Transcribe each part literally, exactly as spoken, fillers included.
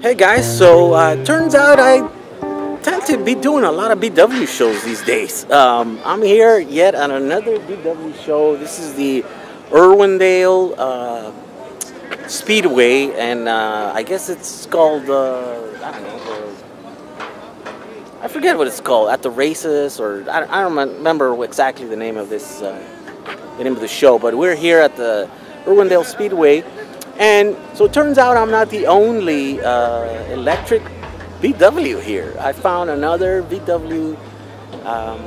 Hey guys, so uh, turns out I tend to be doing a lot of B W shows these days. Um, I'm here yet on another B W show. This is the Irwindale uh, Speedway, and uh, I guess it's called, uh, I don't know, I forget what it's called, at the races, or I, I don't remember exactly the name of this, uh, the name of the show, but we're here at the Irwindale Speedway. And so it turns out I'm not the only uh, electric V W here. I found another V W um,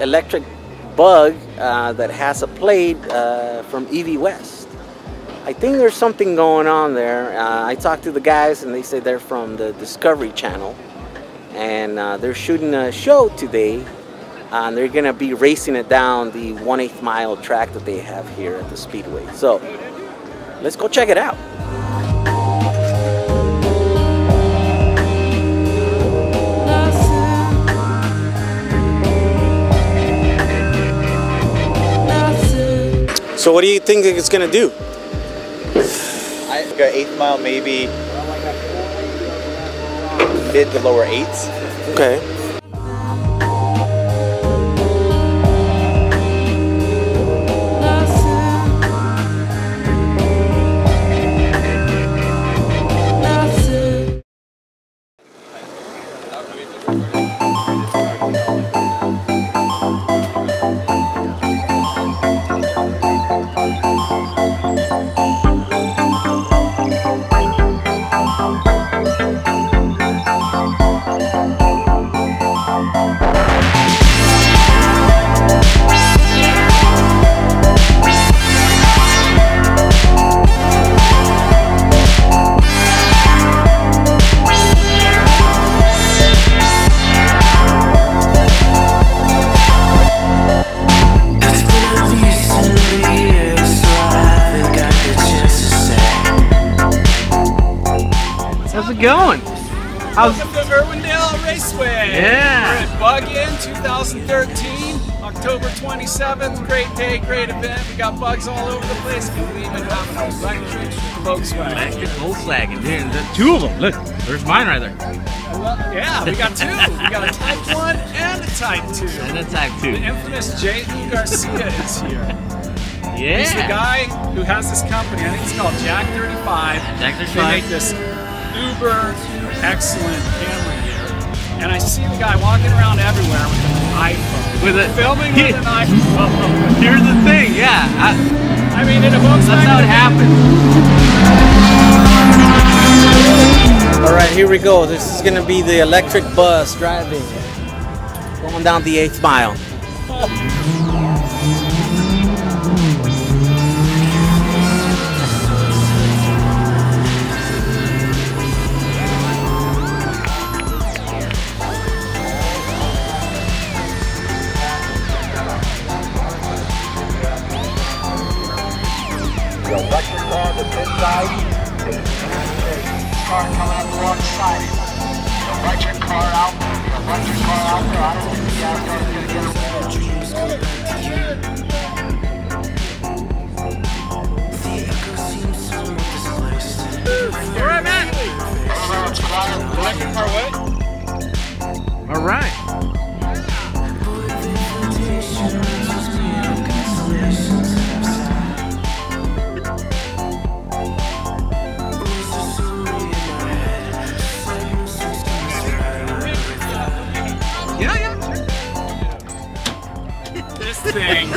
electric bug uh, that has a plate uh, from E V West. I think there's something going on there. Uh, I talked to the guys and they say they're from the Discovery Channel. And uh, they're shooting a show today. Uh, and they're going to be racing it down the one eighth mile track that they have here at the Speedway. So let's go check it out. So what do you think it's gonna do? I think an eighth mile, maybe mid to lower eights. Okay. Going. How's Welcome to Irwindale Raceway. Yeah. We're at Bug-In two thousand thirteen, October twenty-seventh. Great day, great event. We got bugs all over the place. Can believe it. I'm electric Volkswagen. Electric Volkswagen. There's two of them. Look, there's mine right there. Yeah, we got two. We got a Type One and a Type Two. And a Type Two. The infamous J E Garcia is here. Yeah. He's the guy who has this company. I think it's called Jack thirty-five. Jack thirty-five. They make this uber excellent camera gear, and I see the guy walking around everywhere with an iPhone, with a, filming he, with an iPhone. Here's the thing, yeah. I, I mean, in a Volkswagen, that's how it happened. All right, here we go. This is gonna be the electric bus driving, going down the eighth mile. Car coming up the wrong side. The electric car out. The electric car out there. I don't think the out there is gonna get All right, man. Electric car what? All right. Thing is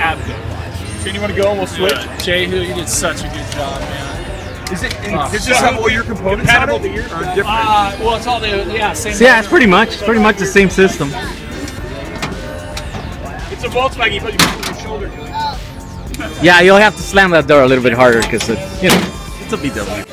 epic. If anyone go, we'll switch. Yeah. Jay, you did such a good job, man. Is it? Uh, does this so have all your components on it? Years, or different? Uh, well, it's all the yeah same. So yeah, it's pretty much it's pretty much the same system. It's a Volkswagen. You put your shoulder. Yeah, you'll have to slam that door a little bit harder because it, you know, it's a B W.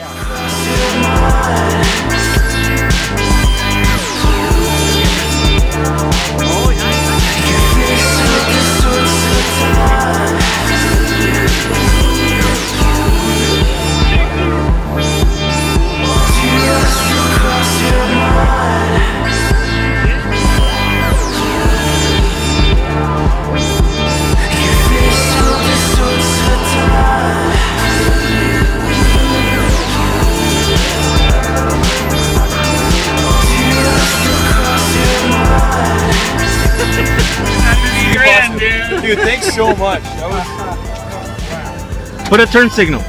so much. That was... Put a turn signal.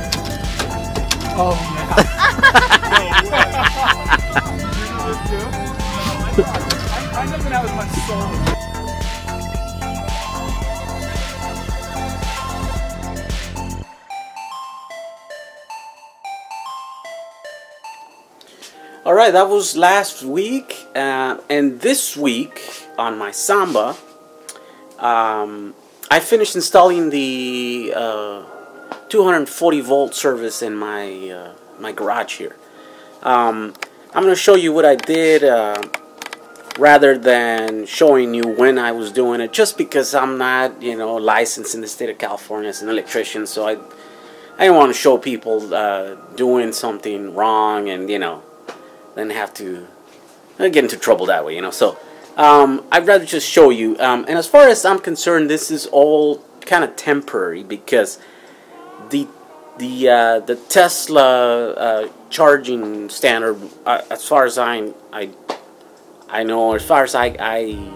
Oh, yeah. No way. I never had as much soul. All right, that was last week, uh, and this week on my Samba, um, I finished installing the uh, two forty volt service in my uh, my garage here. Um, I'm going to show you what I did uh, rather than showing you when I was doing it, just because I'm not, you know, licensed in the state of California as an electrician, so I I don't want to show people uh, doing something wrong and, you know, then have to get into trouble that way, you know. So um, I'd rather just show you. Um, and as far as I'm concerned, this is all kind of temporary because the the uh, the Tesla uh, charging standard, uh, as far as I I I know, as far as I I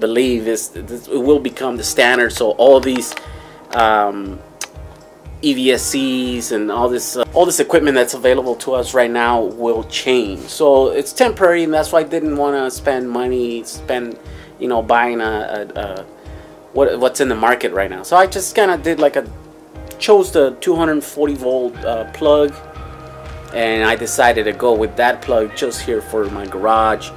believe, is this, it will become the standard. So all these um, E V S Cs and all this uh, all this equipment that's available to us right now will change. So it's temporary, and that's why I didn't want to spend money spend you know buying a, a, a what what's in the market right now. So I just kind of did like a chose the two forty volt uh, plug, and I decided to go with that plug just here for my garage.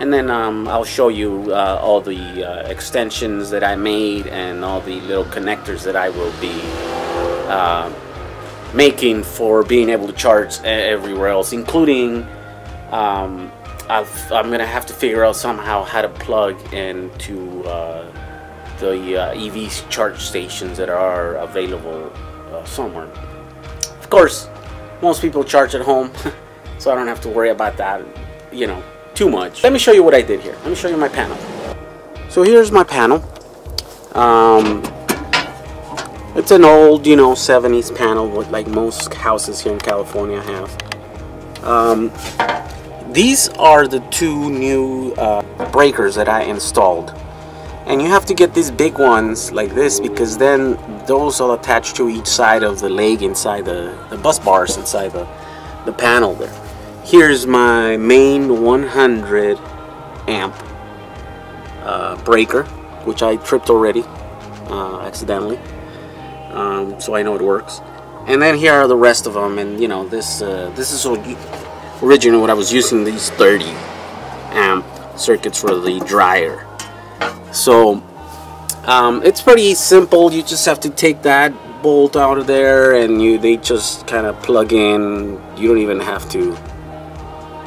And then um, I'll show you uh, all the uh, extensions that I made and all the little connectors that I will be Uh, making for being able to charge everywhere else, including um, I've, I'm gonna have to figure out somehow how to plug into uh, the uh, E V charge stations that are available uh, somewhere. Of course, most people charge at home, so I don't have to worry about that, you know, too much. Let me show you what I did here. Let me show you my panel. So here's my panel. Um, It's an old, you know, seventies panel, like most houses here in California have. Um, these are the two new uh, breakers that I installed. And you have to get these big ones like this, because then those are attached to each side of the leg inside the, the bus bars inside the, the panel there. Here's my main one hundred amp uh, breaker, which I tripped already uh, accidentally. Um, so I know it works. And then here are the rest of them, and you know this uh, this is originally what I was using, these thirty amp circuits for the dryer. So um, it's pretty simple. You just have to take that bolt out of there, and you they just kind of plug in. You don't even have to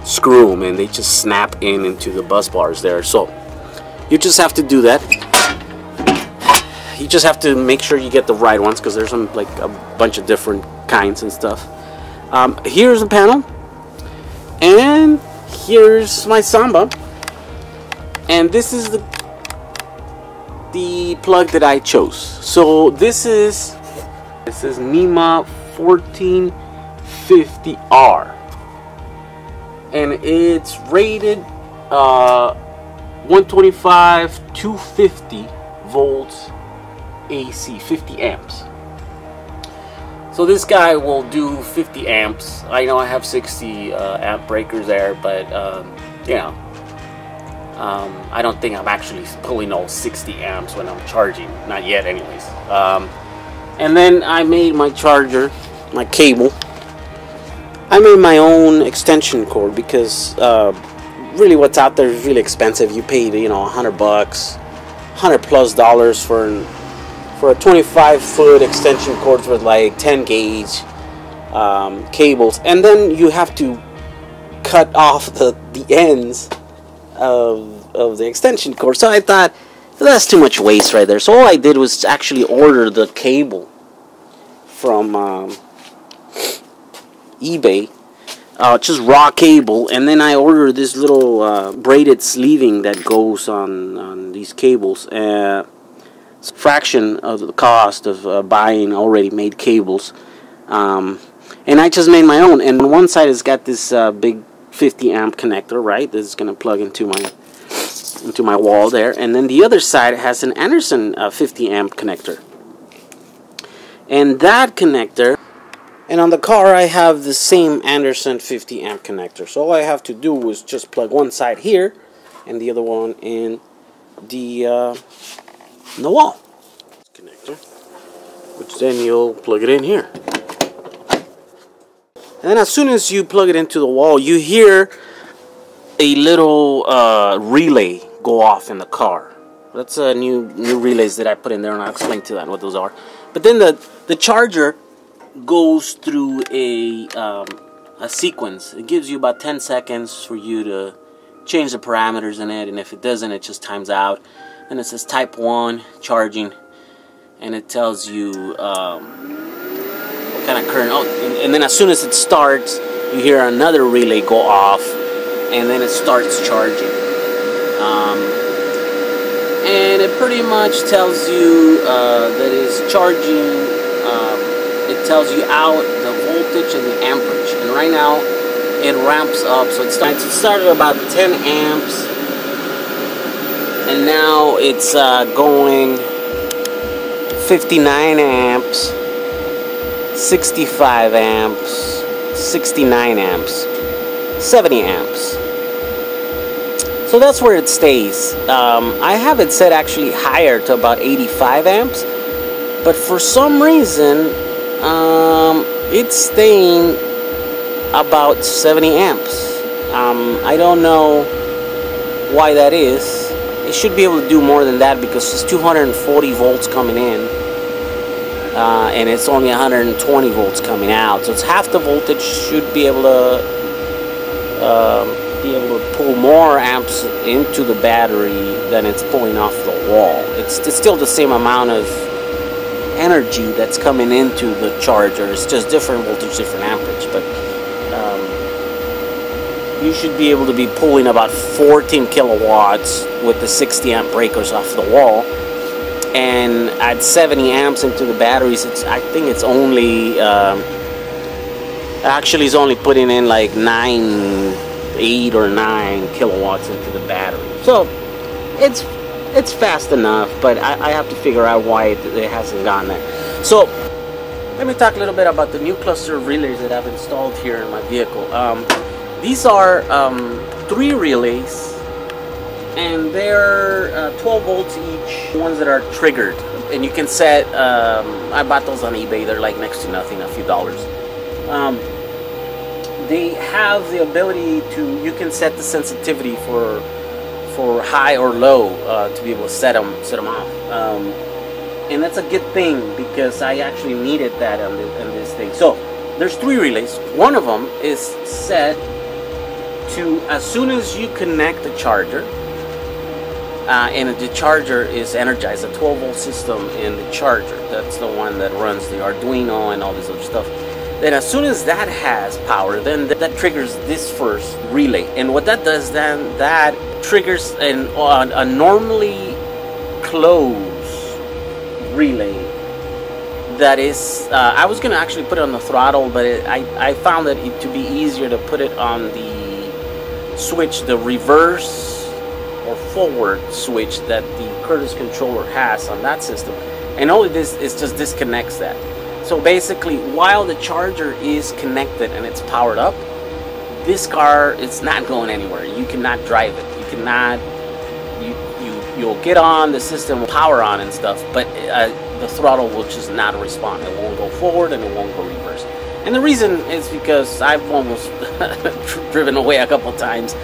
screw them, and they just snap in into the bus bars there. So you just have to do that. You just have to make sure you get the right ones, because there's some like a bunch of different kinds and stuff. Um, here's the panel, and here's my Samba, and this is the the plug that I chose. So this is this is NEMA fourteen fifty r, and it's rated uh, one twenty-five two fifty volts. A C, fifty amps. So this guy will do fifty amps. I know I have sixty uh, amp breakers there, but um, you know, um, I don't think I'm actually pulling all sixty amps when I'm charging. Not yet, anyways. Um, and then I made my charger, my cable. I made my own extension cord, because uh, really, what's out there is really expensive. You paid, you know, a hundred bucks, hundred plus dollars for an for a twenty-five foot extension cord with like ten gauge um, cables, and then you have to cut off the, the ends of, of the extension cord. So I thought, that's too much waste right there. So all I did was actually order the cable from um, eBay, uh, just raw cable, and then I ordered this little uh, braided sleeving that goes on, on these cables. Uh, fraction of the cost of uh, buying already made cables, um, and I just made my own. And on one side it's got this uh, big fifty amp connector, right? This is gonna plug into my into my wall there, and then the other side has an Anderson uh, fifty amp connector. And that connector, and on the car I have the same Anderson fifty amp connector. So all I have to do is just plug one side here and the other one in the uh, in the wall connector, which then you'll plug it in here. And then as soon as you plug it into the wall, you hear a little uh, relay go off in the car. That's uh, new new relays that I put in there, and I'll explain to that what those are. But then the the charger goes through a um, a sequence. It gives you about ten seconds for you to change the parameters in it, and if it doesn't, it just times out. And it says type one charging, and it tells you um, what kind of current. Oh, and, and then as soon as it starts, you hear another relay go off, and then it starts charging. Um, and it pretty much tells you uh, that it's charging. Um, it tells you out the voltage and the amperage. And right now, it ramps up. So it started, it started at about ten amps. And now it's uh, going fifty-nine amps, sixty-five amps, sixty-nine amps. seventy amps. So that's where it stays. um, I have it set actually higher to about eighty-five amps, but for some reason um, it's staying about seventy amps. um, I don't know why that is. It should be able to do more than that because there's two hundred forty volts coming in, uh, and it's only one hundred twenty volts coming out, so it's half the voltage. Should be able to Um, be able to pull more amps into the battery than it's pulling off the wall. It's, it's still the same amount of energy that's coming into the charger. It's just different voltage, different amperage. But um, you should be able to be pulling about fourteen kilowatts with the sixty amp breakers off the wall. And at seventy amps into the batteries, it's, I think it's only... Um, Actually, it's only putting in like nine, eight or nine kilowatts into the battery. So it's it's fast enough, but I, I have to figure out why it, it hasn't gone there. So let me talk a little bit about the new cluster of relays that I've installed here in my vehicle. Um, these are um, three relays, and they're uh, twelve volts each. Ones that are triggered, and you can set. Um, I bought those on eBay. They're like next to nothing, a few dollars. Um, they have the ability to, you can set the sensitivity for for high or low, uh, to be able to set them, set them off. Um, and that's a good thing because I actually needed that on, the, on this thing. So there's three relays. One of them is set to, as soon as you connect the charger, uh, and the charger is energized, a twelve volt system in the charger. That's the one that runs the Arduino and all this other stuff. Then as soon as that has power, then th that triggers this first relay. And what that does, then that triggers an, uh, a normally closed relay that is, uh, I was gonna actually put it on the throttle, but it, I, I found that it to be easier to put it on the switch, the reverse or forward switch that the Curtis controller has on that system. And all it is, is just disconnects that. So basically, while the charger is connected and it's powered up, this car is not going anywhere. You cannot drive it. You cannot. You you you'll get on, the system will power on and stuff, but uh, the throttle will just not respond. It won't go forward and it won't go reverse. And the reason is because I've almost driven away a couple times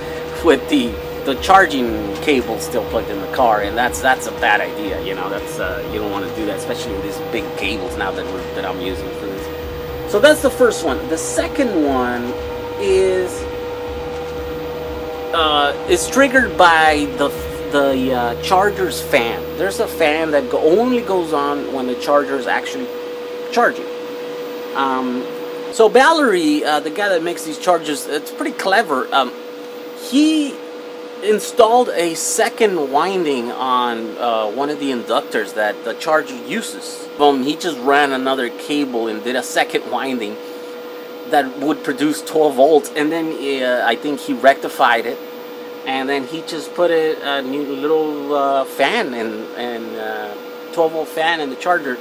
with the the charging cable still plugged in the car, and that's that's a bad idea. You know, that's uh, you don't want to do that, especially with these big cables now that we're, that I'm using for this. So that's the first one. The second one is uh, is triggered by the the uh, charger's fan. There's a fan that go only goes on when the charger is actually charging. Um, so Valerie, uh, the guy that makes these chargers, it's pretty clever. Um, he installed a second winding on uh, one of the inductors that the charger uses. Um, he just ran another cable and did a second winding that would produce twelve volts, and then uh, I think he rectified it and then he just put a, a new little uh, fan and and uh, twelve volt fan in the charger,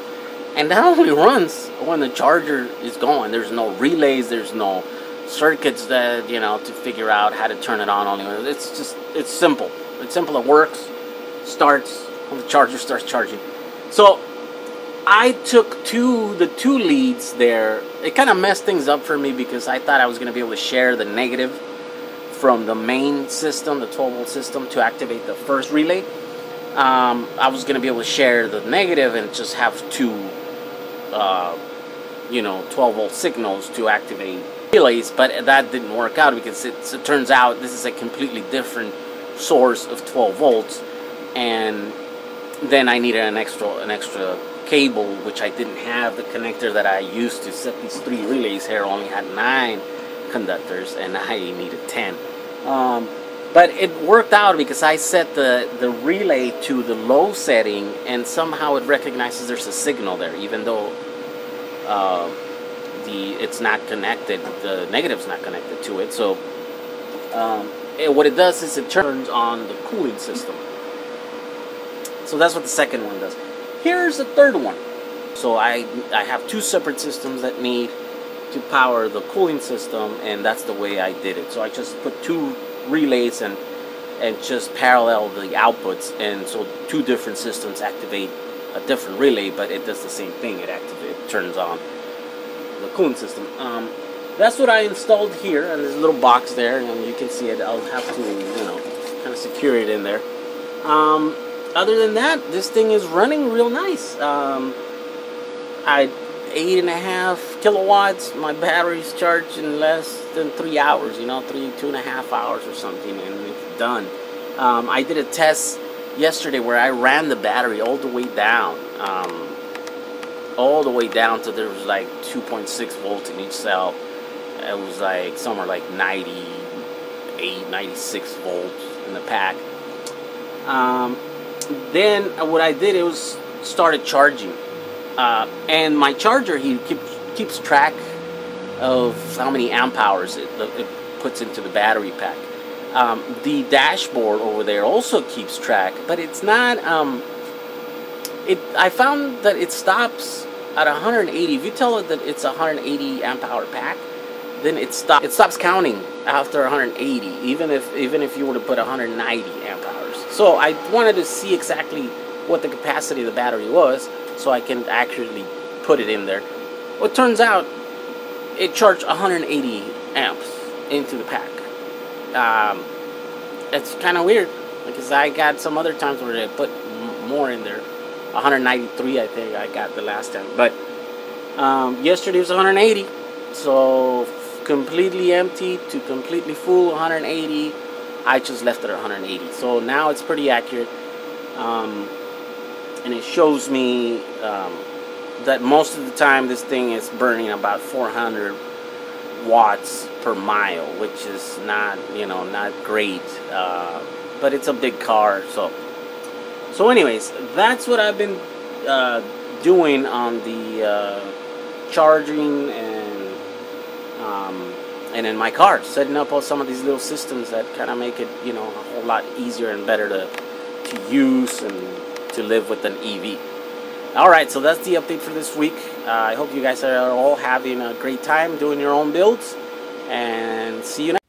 and that only runs when the charger is going. There's no relays, there's no circuits that, you know, to figure out how to turn it on. Only it's just it's simple. It's simple. It works, starts when the charger starts charging. So I took two the two leads there. It kind of messed things up for me because I thought I was going to be able to share the negative from the main system, the twelve volt system, to activate the first relay. Um, I was going to be able to share the negative and just have two, uh, you know, twelve volt signals to activate relays, but that didn't work out because it's, it turns out this is a completely different source of twelve volts, and then I needed an extra an extra cable, which I didn't have. The connector that I used to set these three relays here only had nine conductors, and I needed ten. Um, but it worked out because I set the the relay to the low setting, and somehow it recognizes there's a signal there, even though uh, the it's not connected. The negative's not connected to it. So um, it, what it does is it turns on the cooling system. So that's what the second one does. Here's the third one. So I I have two separate systems that need to power the cooling system, and that's the way I did it. So I just put two relays and and just parallel the outputs, and so two different systems activate a different relay, but it does the same thing. It activates, it turns on the cooling system. Um, that's what I installed here, and there's a little box there, and you can see it. I'll have to, you know, kind of secure it in there. Um, Other than that, this thing is running real nice. Um, I eight and a half kilowatts. My battery's charged in less than three hours. You know, three two and a half hours or something, and it's done. Um, I did a test yesterday where I ran the battery all the way down, um, all the way down to there was like two point six volts in each cell. It was like somewhere like ninety-eight, ninety-six volts in the pack. Um, Then what I did, it was started charging, uh, and my charger he keep, keeps track of how many amp hours it, it puts into the battery pack. Um, the dashboard over there also keeps track, but it's not. Um, it I found that it stops at one hundred eighty. If you tell it that it's a one hundred eighty amp hour pack, then it stops. It stops counting after one hundred eighty, even if even if you were to put one hundred ninety amp hours. So I wanted to see exactly what the capacity of the battery was, so I can actually put it in there. Well, it turns out it charged one hundred eighty amps into the pack. Um, it's kind of weird because I got some other times where they put more in there. one hundred ninety-three, I think I got the last time. But um, yesterday was one hundred eighty, so completely empty to completely full one hundred eighty. I just left it at one hundred eighty, so now it's pretty accurate, um, and it shows me um, that most of the time this thing is burning about four hundred watts per mile, which is not, you know, not great, uh, but it's a big car, so. So anyways, that's what I've been uh, doing on the uh, charging and. Um, And in my car, setting up all some of these little systems that kind of make it, you know, a whole lot easier and better to, to use and to live with an E V. All right, so that's the update for this week. Uh, I hope you guys are all having a great time doing your own builds. And see you next time.